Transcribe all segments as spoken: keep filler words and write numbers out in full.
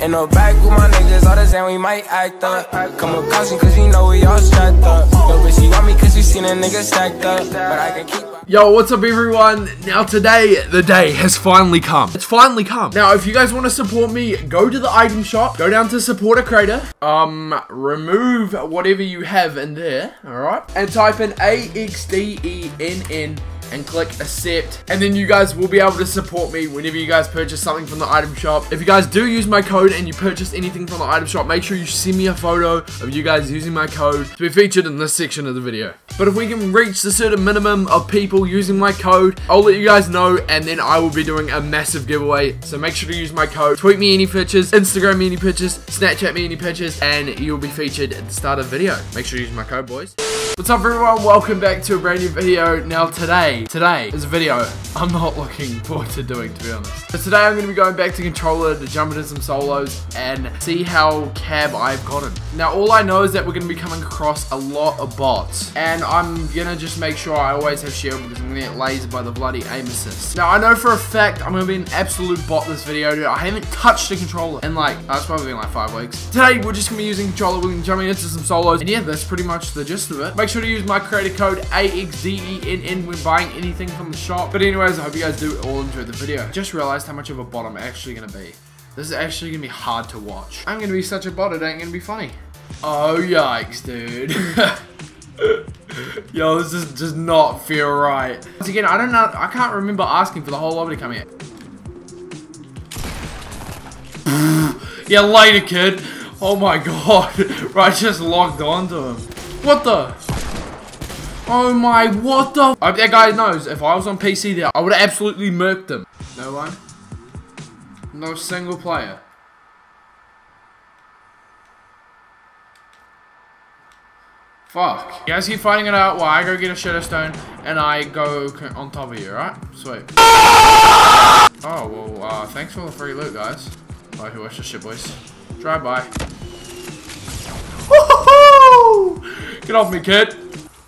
In the back with my niggas, all the same, we might act up. Come up constant, cause we know we all strapped up. No bitch, you want me cause we seen a nigga stacked up. But I can keep. Yo, what's up everyone? Now today, the day has finally come. It's finally come. Now, if you guys want to support me, go to the item shop, go down to support a creator, um, remove whatever you have in there, alright? And type in A X Z E N N and click accept, and then you guys will be able to support me whenever you guys purchase something from the item shop. If you guys do use my code and you purchase anything from the item shop, make sure you send me a photo of you guys using my code to be featured in this section of the video. But if we can reach the certain minimum of people using my code, I'll let you guys know, and then I will be doing a massive giveaway. So make sure to use my code, tweet me any pictures, Instagram me any pictures, Snapchat me any pictures, and you'll be featured at the start of the video. Make sure you use my code, boys. What's up everyone, welcome back to a brand new video. Now today, today is a video I'm not looking forward to doing, to be honest. So today I'm going to be going back to controller to jump into some solos and see how cab I've gotten. Now all I know is that we're going to be coming across a lot of bots, and I'm going to just make sure I always have shield because I'm going to get lasered by the bloody aim assist. Now I know for a fact I'm going to be an absolute bot this video, dude. I haven't touched a controller in like, oh, it's probably been like five weeks. Today we're just going to be using controller, we're going to be jumping into some solos, and yeah, that's pretty much the gist of it. Make Make sure to use my creator code A X Z E N N when buying anything from the shop. But anyways, I hope you guys do all enjoy the video. Just realized how much of a bot I'm actually gonna be. This is actually gonna be hard to watch. I'm gonna be such a bot, it ain't gonna be funny. Oh yikes, dude. Yo, this is, does not feel right. Once again, I don't know, I can't remember asking for the whole lobby to come here. Yeah, later, kid. Oh my god. Right, just logged on to him. What the? Oh my, what the? I hope that guy knows, if I was on P C there, I would have absolutely murked him. No one? No single player. Fuck. You guys keep fighting it out while I go get a shadow stone and I go on top of you, right? Sweet. Oh, well, uh, thanks for the free loot, guys. Bye, who watched this shit, boys. Drive-by. Woohoo! Get off me, kid.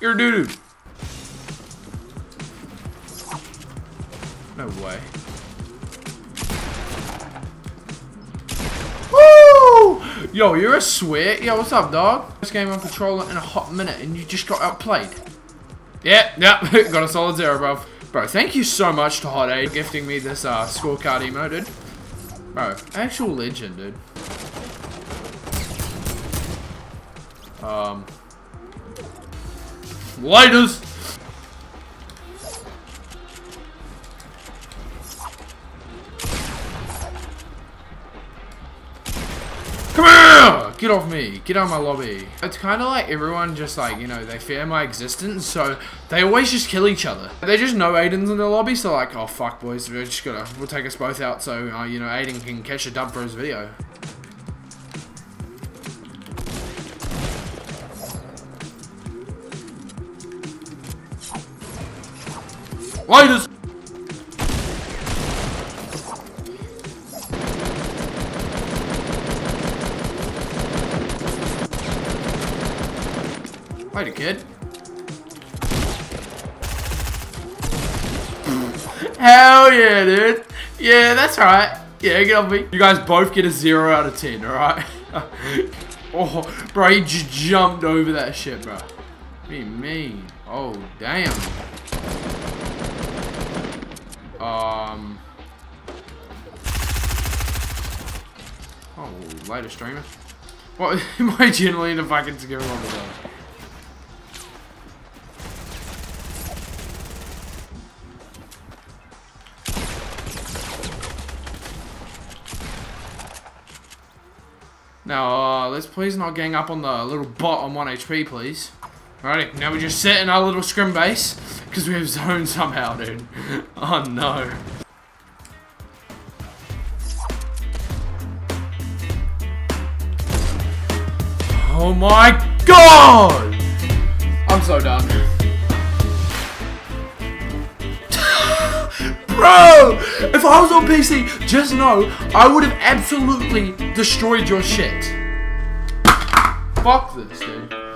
You're a doo-doo. No way. Woo! Yo, you're a sweat. Yo, what's up, dog? This game on controller in a hot minute, and you just got outplayed. Yeah, yeah, got a solid zero, bro. Bro, thank you so much to HotAid for gifting me this uh, scorecard emote, dude. Bro, actual legend, dude. Um. Lighters. Come here! Get off me! Get out of my lobby. It's kind of like everyone just like, you know, they fear my existence, so they always just kill each other. They just know Aiden's in the lobby, so like, oh fuck, boys, we're just gonna we'll take us both out, so uh, you know, Aiden can catch a dub for his video. Lighters! Later, kid. Hell yeah, dude. Yeah, that's right. Yeah, get off me. You guys both get a zero out of ten, alright? Oh, bro, you just jumped over that shit, bro. What do you mean? Oh, damn. Um. Oh, later, streamer. What? Am I generally in a fucking together on the Now, uh, let's please not gang up on the little bot on one H P, please. Alrighty, now we just sit in our little scrim base, because we have zoned somehow, dude. Oh no. Oh my god! I'm so done. Bro! If I was on P C, just know, I would have absolutely destroyed your shit. Fuck this, dude.